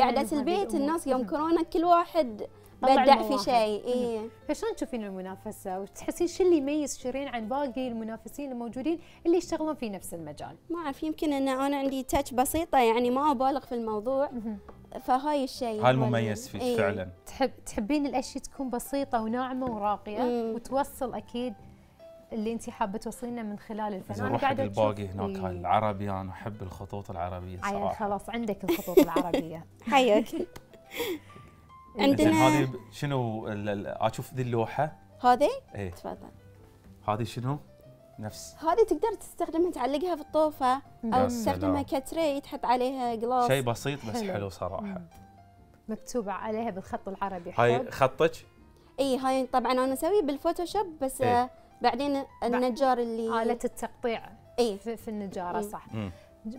قعدة البيت الناس يوم كورونا كل واحد بدع في شيء. اي فشلون تشوفين المنافسه وتحسين شو اللي يميز شيرين عن باقي المنافسين الموجودين اللي يشتغلون في نفس المجال؟ ما اعرف يمكن ان انا عندي تاتش بسيطه يعني ما ابالغ في الموضوع. فهاي الشيء هاي المميز فيك. إيه. فعلا تحب تحبين الاشياء تكون بسيطه وناعمه وراقيه. مم. وتوصل اكيد اللي انت حابه توصلينه من خلال الفن. انا قاعده الباقي هناك. إيه. العربي انا احب الخطوط العربيه صراحه. عيل خلاص عندك الخطوط العربيه. حياك. عندنا هذه شنو؟ اشوف ذي اللوحه هذه. ايه تفضل. هذه شنو؟ نفس هذه تقدر تستخدمها تعلقها في الطوفه او تستخدمها كتري تحط عليها جلاس. شيء بسيط بس حلو, حلو صراحه. مم. مكتوبه عليها بالخط العربي. هاي خطك؟ اي هاي طبعا انا اسويه بالفوتوشوب بس. ايه. بعدين النجار اللي آلة التقطيع. ايه في, في النجاره. ايه. صح. مم.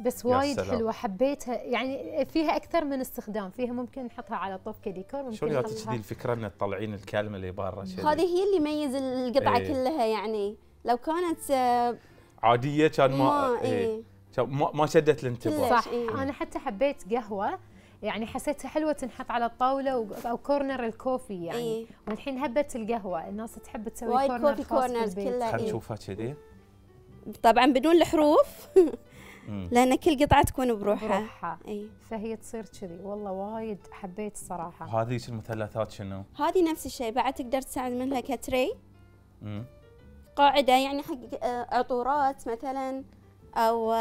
بس وايد حلوه حبيتها يعني. فيها اكثر من استخدام، فيها ممكن نحطها على طوف كديكور. ممكن شو جاتك ذي الفكره ان تطلعين الكلمه اللي برا؟ هذه هي اللي يميز القطعه. ايه. كلها يعني لو كانت عاديه كان ما. ايه. ما ما شدت الانتباه صح. ايه. انا حتى حبيت قهوه يعني حسيتها حلوه تنحط على الطاوله او كورنر الكوفي يعني. ايه. والحين هبت القهوه الناس تحب تسوي كورنر كوفي كورنر كلها. خل نشوفها كذي طبعا بدون الحروف. لأن كل قطعة تكون بروحها, بروحها. أي. فهي تصير كذي والله وايد حبيت الصراحة. هذه المثلثات شنو؟ هذه نفس الشيء بعد تقدر تساعد منها كتري. مم. قاعدة يعني حق عطورات مثلا أو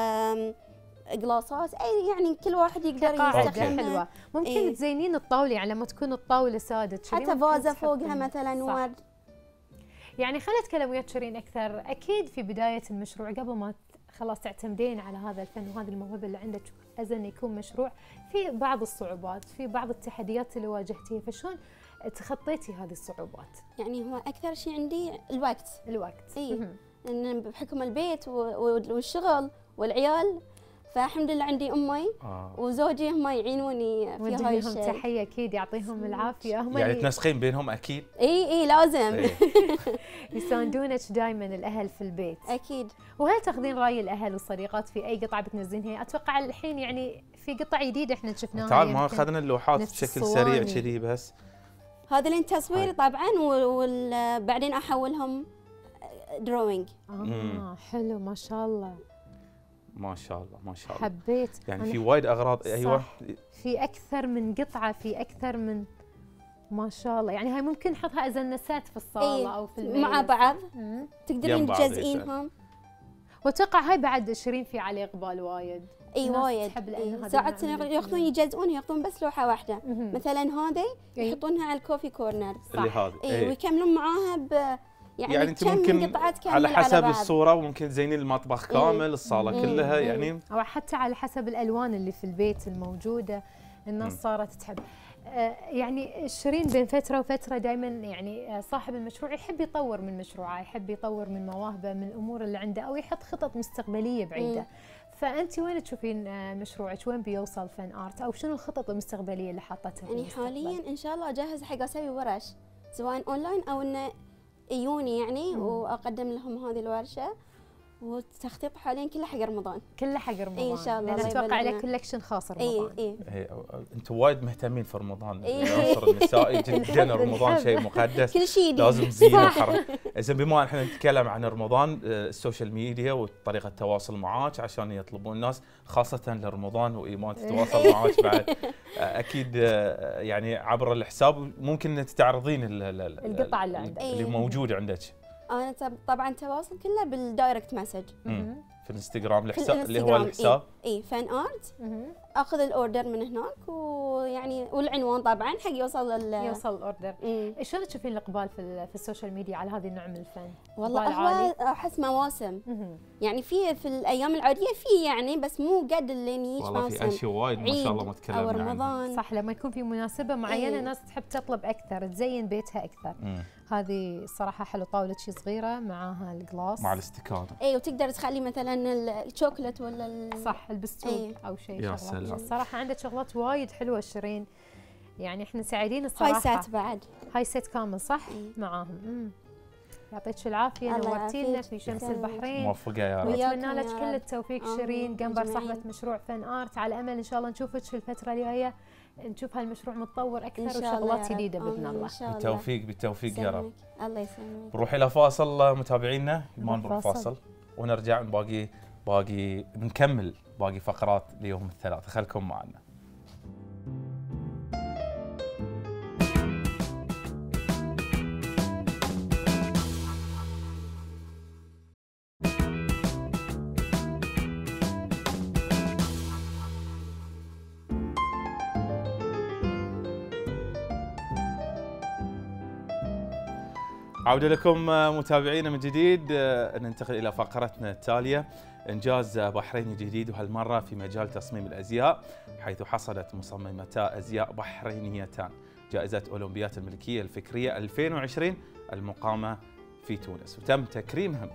قلاصات أي يعني كل واحد يقدر يستخدمها. حلوة ممكن. ايه. تزينين الطاولة يعني لما تكون الطاولة سادة حتى فازة فوقها مثلا ورد يعني. خلت أتكلم ويا شيرين أكثر. أكيد في بداية المشروع قبل ما خلاص تعتمدين على هذا الفن وهذه الموهبه اللي عندك از انه يكون مشروع، في بعض الصعوبات، في بعض التحديات اللي واجهتيها، فشلون تخطيتي هذه الصعوبات؟ يعني هو اكثر شيء عندي الوقت. الوقت. اي لان بحكم البيت والشغل والعيال فالحمد لله عندي امي. آه. وزوجي هم يعينوني في هاي الشيء. لهم تحيه اكيد يعطيهم العافيه. هم يعني تنسقين بينهم اكيد. اي اي لازم. إيه. يساندونك دائما الاهل في البيت. اكيد. وهل تاخذين راي الاهل والصديقات في اي قطعه بتنزلينها؟ اتوقع الحين يعني في قطع جديده احنا شفناها. تعال ما اخذنا اللوحات بشكل سريع كذي بس. هذا لين تصويري طبعا وبعدين احولهم دروينج. اه. مم. حلو ما شاء الله. ما شاء الله ما شاء الله. حبيت يعني في وايد اغراض. ايوه في اكثر من قطعه، في اكثر من ما شاء الله. يعني هاي ممكن نحطها ازنسات في الصاله او في الميز مع بعض، تقدرين تجزئينهم. واتوقع هاي بعد شيرين في عليه اقبال وايد. اي وايد ساعات ياخذون يجزئون، ياخذون بس لوحه واحده مثلا هذه يحطونها على الكوفي كورنر اللي هذه اي ويكملون معاها ب يعني, يعني انت ممكن على حسب على الصوره، وممكن تزينين المطبخ كامل إيه؟ الصاله إيه؟ كلها إيه؟ يعني او حتى على حسب الالوان اللي في البيت الموجوده. الناس مم. صارت تحب آه يعني شيرين بين فتره وفتره دائما يعني صاحب المشروع يحب يطور من مشروعه، يحب يطور من مواهبه، من الامور اللي عنده، او يحط خطط مستقبليه بعيده. مم. فانت وين تشوفين مشروعك وين بيوصل فن ارت، او شنو الخطط المستقبليه اللي حاطتها؟ يعني حاليا ان شاء الله اجهز حق اسوي ورش سواء اونلاين او انه يجوني يعني مم. واقدم لهم هذه الورشه، والتخطيط حاليا كله حق رمضان. كله حق رمضان اي ان شاء الله. انا اتوقع عليه كولكشن خاص رمضان. اي اي انتم وايد مهتمين في رمضان العنصر النسائي جدا. رمضان شيء مقدس، كل شيء لازم زينه وحركه. زين بما ان احنا نتكلم عن رمضان، السوشيال ميديا وطريقه التواصل معاك عشان يطلبون الناس خاصه لرمضان، وايمان تتواصل معاك بعد اكيد يعني عبر الحساب، ممكن تستعرضين القطعه اللي عندك اللي موجوده عندك. أنا طبعاً تواصل كله بالدايركت مسج في الانستغرام، الحساب اللي هو الحساب إيه, إيه فان آرت. أخذ الأوردر من هناك، ويعني والعنوان طبعاً حق يوصل يوصل الأوردر. شلون تشوفين الإقبال في, في السوشيال ميديا على هذه النوع من الفن؟ والله هو أحس مواسم يعني، في في الأيام العادية في يعني بس مو قد اللي يجي مواسم. والله في أشياء وايد ما شاء الله ما تكلمنا عنها. أو رمضان صح، لما يكون في مناسبة معينة إيه؟ الناس تحب تطلب أكثر، تزين بيتها أكثر. مم. هذه صراحة حلو، طاولة شي صغيرة معاها الجلاس مع الاستكانة. اي وتقدر تخلي مثلا الشوكولات ولا ال... صح البستون ايه. او شيء. يا سلام صراحة عندك شغلات وايد حلوة شيرين، يعني احنا سعيدين الصراحة. هاي سات بعد، هاي سات كامل صح ايه. معاهم. يعطيك العافية، نورتينا في شمس البحرين. موفقة يا رب، واتمنى لك كل التوفيق شيرين قمبر صاحبة مشروع فن آرت. على أمل إن شاء الله نشوفك في الفترة الجاية، نشوف هالمشروع متطور أكثر وشغلات جديدة بإذن الله. بالتوفيق بالتوفيق يا رب. الله يسلمك. نروح إلى فاصل متابعينا، ما نروح فاصل ونرجع باقي باقي بنكمل باقي فقرات ليوم الثلاثاء، خلكم معنا. عودة لكم متابعينا من جديد. ننتقل إلى فقرتنا التالية، إنجاز بحريني جديد، وهالمرة في مجال تصميم الأزياء، حيث حصلت مصممتا أزياء بحرينيتان جائزة أولمبيات الملكية الفكرية ألفين وعشرين المقامة في تونس، وتم تكريمهم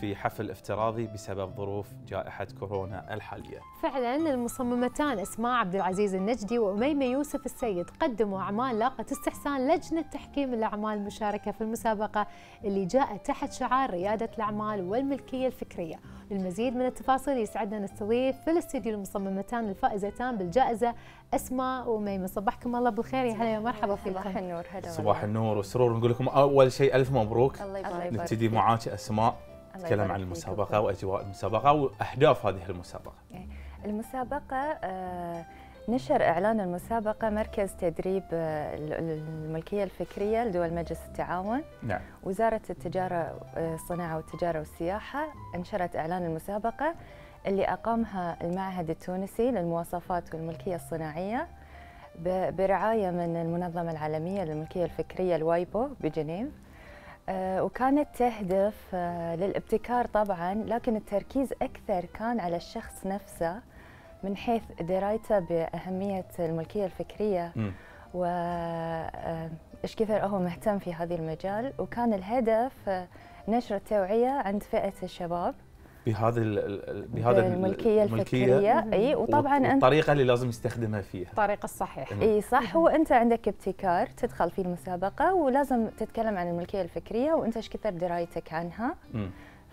في حفل افتراضي بسبب ظروف جائحة كورونا الحالية. فعلا المصممتان اسماء عبد العزيز النجدي وأميمة يوسف السيد قدموا أعمال لاقت استحسان لجنة تحكيم الأعمال المشاركة في المسابقة اللي جاءت تحت شعار ريادة الأعمال والملكية الفكرية. للمزيد من التفاصيل يسعدنا نستضيف في الاستديو المصممتان الفائزتان بالجائزة اسماء وأميمة. صبحكم الله بالخير، يا هلا ومرحبا فيكم. صباح النور. هلا صباح النور والسرور. نقول لكم أول شيء ألف مبروك. الله يبارك. نبتدي معاك أسماء، نتكلم عن المسابقة وأجواء المسابقة وأهداف هذه المسابقة. المسابقة نشر إعلان المسابقة مركز تدريب الملكية الفكرية لدول مجلس التعاون. نعم. وزارة التجارة الصناعة والتجارة والسياحة أنشرت إعلان المسابقة اللي أقامها المعهد التونسي للمواصفات والملكية الصناعية برعاية من المنظمة العالمية للملكية الفكرية الوايبو بجنيف. وكانت تهدف للابتكار طبعاً، لكن التركيز أكثر كان على الشخص نفسه من حيث درايته بأهمية الملكية الفكرية وإيش كثر هو مهتم في هذا المجال. وكان الهدف نشر التوعية عند فئة الشباب بهذا بهذا الملكية الفكرية. اي وطبعا الطريقة اللي لازم يستخدمها فيها الطريقة الصحيحة. اي صح. وانت عندك ابتكار تدخل في المسابقة ولازم تتكلم عن الملكية الفكرية وانت ايش كثر درايتك عنها. مم.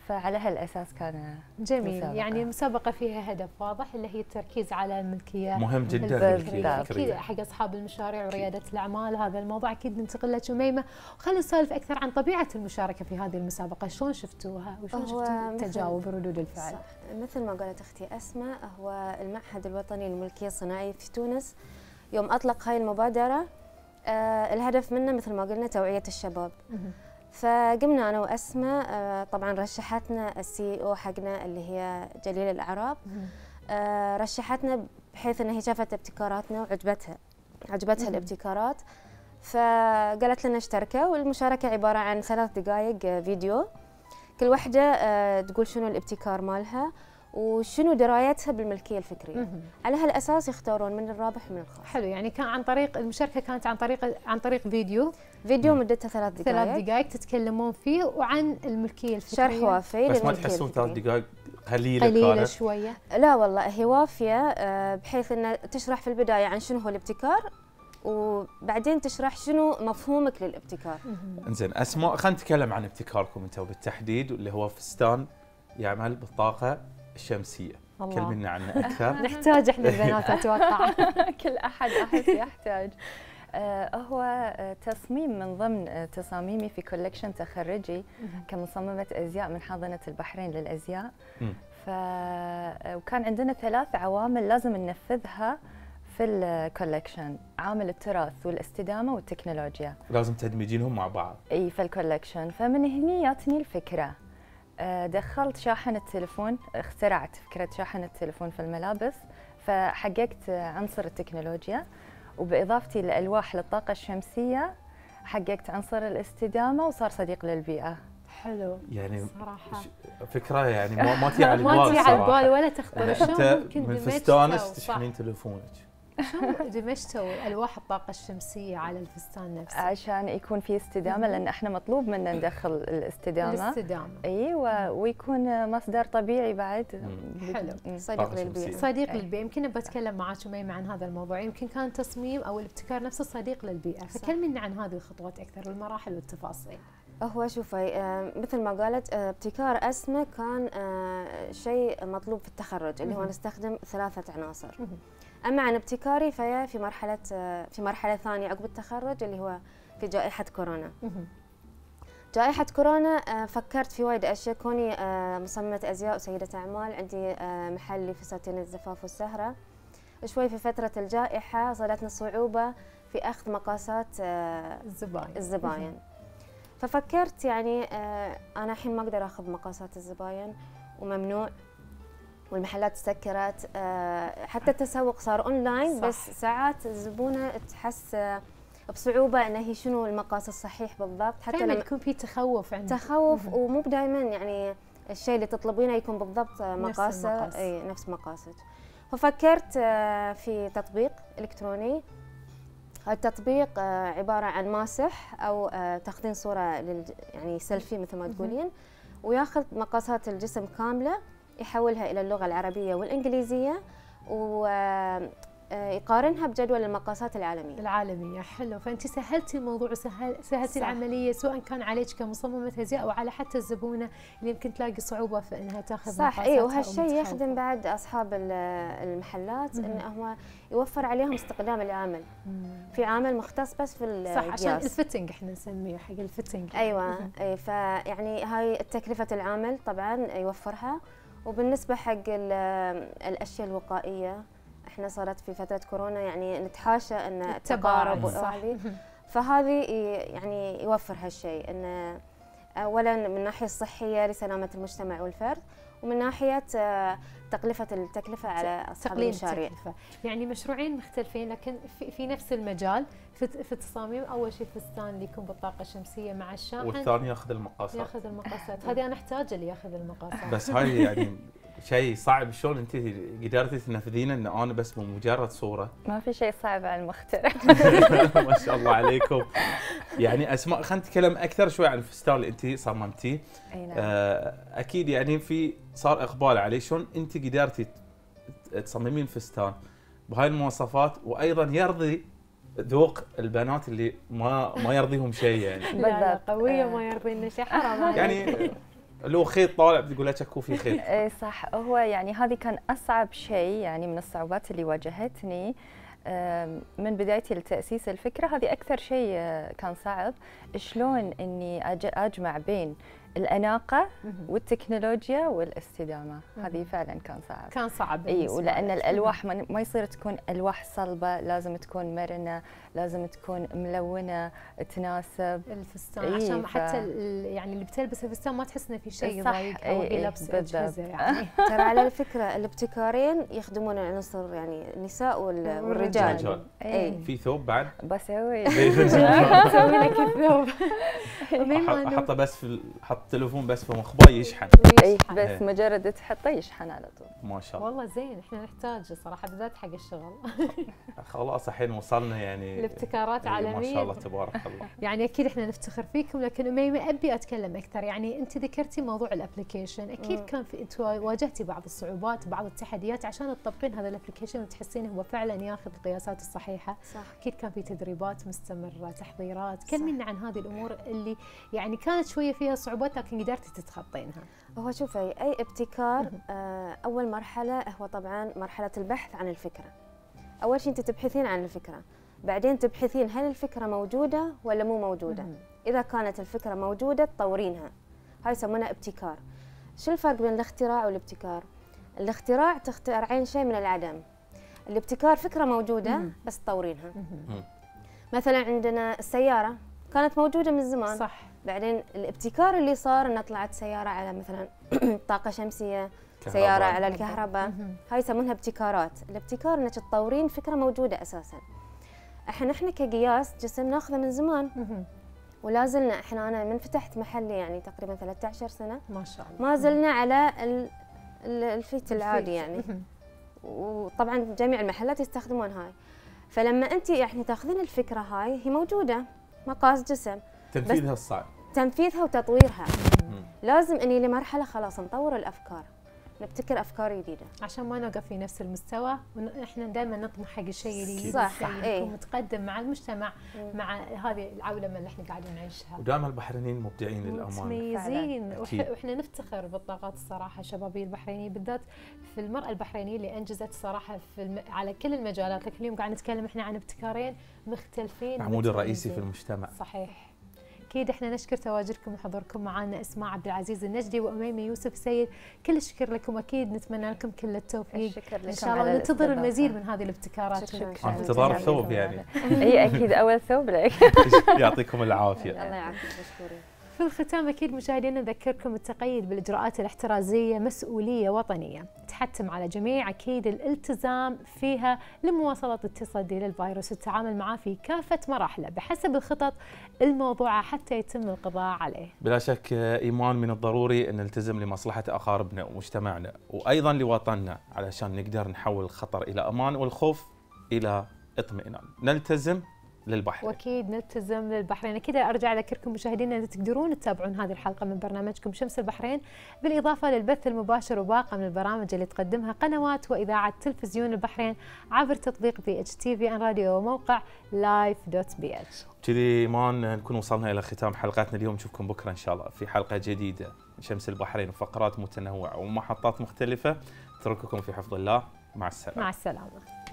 فعلى هالاساس كان جميل مسابقة. يعني مسابقه فيها هدف واضح اللي هي التركيز على الملكيه، مهم جدا اكيد حق اصحاب المشاريع ورياده الاعمال. هذا الموضوع اكيد ننتقل له شميمه، وخلينا نسولف اكثر عن طبيعه المشاركه في هذه المسابقه، شلون شفتوها وشلون شفتوا التجاوب وردود الفعل؟ صح. مثل ما قالت اختي اسماء، هو المعهد الوطني للملكيه الصناعيه في تونس يوم اطلق هاي المبادره آه الهدف منه مثل ما قلنا توعيه الشباب. فقمنا أنا وأسماء، طبعا رشحتنا السي او حقنا اللي هي جليل الأعراب، رشحتنا بحيث أن هي شافت ابتكاراتنا وعجبتها عجبتها الابتكارات، فقالت لنا اشتركوا. والمشاركة عبارة عن ثلاث دقائق فيديو، كل واحدة تقول شنو الابتكار مالها وشنو درايتها بالملكيه الفكريه، على هالاساس يختارون من الرابح ومن الخاسر. حلو، يعني كان عن طريق المشاركه كانت عن طريق عن طريق فيديو فيديو مدته ثلاث دقائق ثلاث دقائق تتكلمون فيه وعن الملكيه الفكريه، شرح وافي. بس ما تحسون ثلاث دقائق قليله؟ قليله شويه، لا والله هي وافيه، بحيث انها تشرح في البدايه عن شنو هو الابتكار وبعدين تشرح شنو مفهومك للابتكار. انزين اسماء، خلينا نتكلم عن ابتكاركم انتم بالتحديد، اللي هو فستان يعمل بالطاقه الشمسية. الله. كلمنا عنها أكثر. نحتاج إحنا البنات أتوقع. كل أحد أحس يحتاج. هو تصميم من ضمن تصاميمي في كولكشن تخرجي كمصممة أزياء من حاضنة البحرين للازياء. ف... وكان عندنا ثلاث عوامل لازم ننفذها في الكولكشن، عامل التراث والاستدامة والتكنولوجيا. لازم تدمجينهم مع بعض. إي في الكولكشن، فمن هني جاتني الفكرة. دخلت شاحن التلفون، اخترعت فكرة شاحن التلفون في الملابس، فحققت عنصر التكنولوجيا، وبإضافتي لألواح للطاقة الشمسية حققت عنصر الاستدامة وصار صديق للبيئة. حلو، يعني صراحة فكرة يعني ما تجي على البال، ما تجي على البال ولا تخطر. شلون ممكن من فستانك تشحنين تلفونك؟ شلون دمجتوا الواح الطاقه الشمسيه على الفستان نفسه؟ عشان يكون في استدامه، لان احنا مطلوب منا ندخل الاستدامه الاستدامه ايوه، ويكون مصدر طبيعي بعد. حلو، صديق للبيئه صديق للبيئه يمكن بتكلم معك شميمه عن هذا الموضوع، يمكن كان تصميم او الابتكار نفسه صديق للبيئه، فكلمينا عن هذه الخطوات اكثر والمراحل والتفاصيل. هو شوفي مثل ما قالت ابتكار اسمه كان شيء مطلوب في التخرج، اللي هو نستخدم ثلاثه عناصر. أما عن ابتكاري فهي في مرحلة في مرحلة ثانية عقب التخرج، اللي هو في جائحة كورونا. جائحة كورونا فكرت في وايد أشياء، كوني مصممة أزياء وسيدة أعمال، عندي محلي في فساتين الزفاف والسهرة. شوي في فترة الجائحة صارتنا صعوبة في أخذ مقاسات الزباين الزباين ففكرت يعني أنا الحين ما أقدر أخذ مقاسات الزباين وممنوع، والمحلات سكرت، حتى التسوق صار اونلاين. صح. بس ساعات الزبونه تحس بصعوبه انه هي شنو المقاس الصحيح بالضبط، حتى لما يكون في تخوف عندك تخوف ومو دائما يعني الشيء اللي تطلبينه يكون بالضبط مقاسه اي نفس مقاسك. ففكرت في تطبيق الكتروني، التطبيق عباره عن ماسح او تاخذين صوره لل يعني سيلفي مثل ما تقولين، وياخذ مقاسات الجسم كامله يحولها إلى اللغة العربية والإنجليزية ويقارنها بجدول المقاسات العالمية العالمية حلو، فأنت سهلتي الموضوع وسهلتي سهل العملية، سواء كان عليك كمصممة أزياء أو على حتى الزبونة اللي يمكن تلاقي صعوبة في أنها تاخذ مقاساتها. صح، إيه، وهالشيء يخدم بعد أصحاب المحلات إنه هو يوفر عليهم استخدام العامل، في عامل مختص بس في القياس. صح، عشان الفتنج احنا نسميه حق الفتنج. أيوة أي، فيعني هاي تكلفة العامل طبعا يوفرها. وبالنسبة حق الأشياء الوقائية احنا صارت في فترة كورونا يعني نتحاشى ان التقارب، فهذه يعني يوفر هالشيء، ان اولا من الناحية الصحية لسلامة المجتمع والفرد، ومن ناحية تقلفة التكلفة على أصحاب المشاريع. يعني مشروعين مختلفين لكن في, في نفس المجال، في, في تصاميم. أول شيء فستان اللي يكون بالطاقة الشمسية مع الشاحن، والثاني ياخذ المقاسات ياخذ المقاسات هذه أنا أحتاج اللي ياخذ المقاسات. بس هاي يعني شيء صعب، شلون أنت قدرتي تنفذينه؟ إن أنا بس بمجرد صورة. ما في شيء صعب على المخترع. ما شاء الله عليكم. يعني أسماء، خلينا نتكلم أكثر شوي عن الفستان اللي أنت صممتيه. أي نعم. أكيد يعني في صار إقبال عليه، شلون أنت قدرتي تصممين فستان بهاي المواصفات وأيضا يرضي ذوق البنات اللي ما ما يرضيهم شيء يعني؟ بالضبط، قوية ما يرضي لنا شيء، حرام يعني. لو خيط طالع بتقول لا تشكوا في خيط. اي صح، هو يعني هذه كان اصعب شيء يعني من الصعوبات اللي واجهتني من بدايتي لتأسيس الفكرة. هذه أكثر شيء كان صعب، شلون إني أجمع بين الأناقة والتكنولوجيا والاستدامة. هذه فعلا كان صعب كان صعب إيه، ولأن الألواح ما يصير تكون ألواح صلبة، لازم تكون مرنة، لازم تكون ملونة تناسب الفستان إيه، عشان ف... حتى يعني اللي بتلبس الفستان ما تحس إنه في شيء ضايق أو إيه لبس أجهزة يعني. ترى على الفكرة الابتكارين يخدمون عنصر يعني النساء والرجال. رجال. أي. في ثوب بعد بسوي بسوي لك الثوب، احطه بس في احط التليفون بس في مخبأ يشحن، يشحن. بس مجرد تحطه يشحن على طول. ما شاء الله والله زين، احنا نحتاجه صراحه بالذات حق الشغل. خلاص الحين وصلنا يعني الابتكارات عالميه ما شاء الله تبارك الله. يعني اكيد احنا نفتخر فيكم، لكن ما ابي اتكلم اكثر. يعني انت ذكرتي موضوع الابلكيشن، اكيد كان في انت واجهتي بعض الصعوبات بعض التحديات عشان تطبقين هذا الابلكيشن وتحسين هو فعلا ياخذ القياسات الصحيحه. صح. اكيد كان في تدريبات مستمره، تحضيرات. كلمينا عن هذه الامور اللي يعني كانت شويه فيها صعوبات لكن قدرتي تتخطينها. هو شوفي اي ابتكار اول مرحله هو طبعا مرحله البحث عن الفكره. اول شيء انت تبحثين عن الفكره، بعدين تبحثين هل الفكره موجوده ولا مو موجوده. اذا كانت الفكره موجوده تطورينها، هاي يسمونها ابتكار. شو الفرق بين الاختراع والابتكار؟ الاختراع تخترعين شيء من العدم، الابتكار فكره موجوده بس تطورينها. مثلا عندنا السياره كانت موجوده من زمان. صح. بعدين الابتكار اللي صار انه طلعت سياره على مثلا طاقه شمسيه، سياره على الكهرباء. هاي يسمونها ابتكارات. الابتكار انك تطورين فكره موجوده اساسا. احنا احنا كقياس جسم ناخذه من زمان، ولازلنا احنا انا من فتحت محلي يعني تقريبا ثلاثة عشر سنه ما شاء الله، ما زلنا على الفيت العادي يعني. وطبعا جميع المحلات يستخدمون هاي. فلما انت يعني تاخذين الفكره هاي هي موجوده مقاس جسم، تنفيذها الصعب، تنفيذها وتطويرها. لازم اني لمرحله خلاص نطور الافكار، نبتكر افكار جديده عشان ما نوقف في نفس المستوى، واحنا دائما نطمح حق الشيء اللي صح ومتقدم مع المجتمع. مم. مع هذه العولمه اللي احنا قاعدين نعيشها. ودائما البحرينيين مبدعين للامانه، متميزين، واحنا نفتخر بالطاقات الصراحه الشبابيه البحرينيه، بالذات في المراه البحرينيه اللي انجزت الصراحه في الم... على كل المجالات. لكن اليوم قاعد نتكلم احنا عن ابتكارين مختلفين، العمود الرئيسي في المجتمع. صحيح. أكيد احنا نشكر تواجدكم وحضوركم معنا اسماء عبد العزيز النجدي وأميمة يوسف سيد، كل الشكر لكم. أكيد نتمنى لكم كل التوفيق، إن شاء الله ننتظر المزيد من هذه الابتكارات. انتظار ثوب يعني. أي أكيد أول ثوب لك. يعطيكم العافية. الله يعافيك، مشكورين. في الختام أكيد مشاهدينا نذكركم التقيد بالإجراءات الاحترازية مسؤولية وطنية، تحتم على جميع أكيد الالتزام فيها لمواصلة التصدي للفيروس والتعامل معه في كافة مراحله بحسب الخطط الموضوعة حتى يتم القضاء عليه. بلا شك إيمان، من الضروري أن نلتزم لمصلحة أقاربنا ومجتمعنا وأيضا لوطننا علشان نقدر نحول الخطر إلى أمان والخوف إلى اطمئنان. نلتزم للبحرين، واكيد نلتزم للبحرين. اكيد ارجع اذكركم مشاهدينا ان تقدرون تتابعون هذه الحلقه من برنامجكم شمس البحرين، بالاضافه للبث المباشر وباقه من البرامج اللي تقدمها قنوات واذاعه تلفزيون البحرين عبر تطبيق بي اتش تي في ان راديو وموقع لايف دوت بي اتش. كذي ايمان نكون وصلنا الى ختام حلقاتنا اليوم. نشوفكم بكره ان شاء الله في حلقه جديده من شمس البحرين وفقرات متنوعه ومحطات مختلفه. اترككم في حفظ الله. مع السلامه. مع السلامه.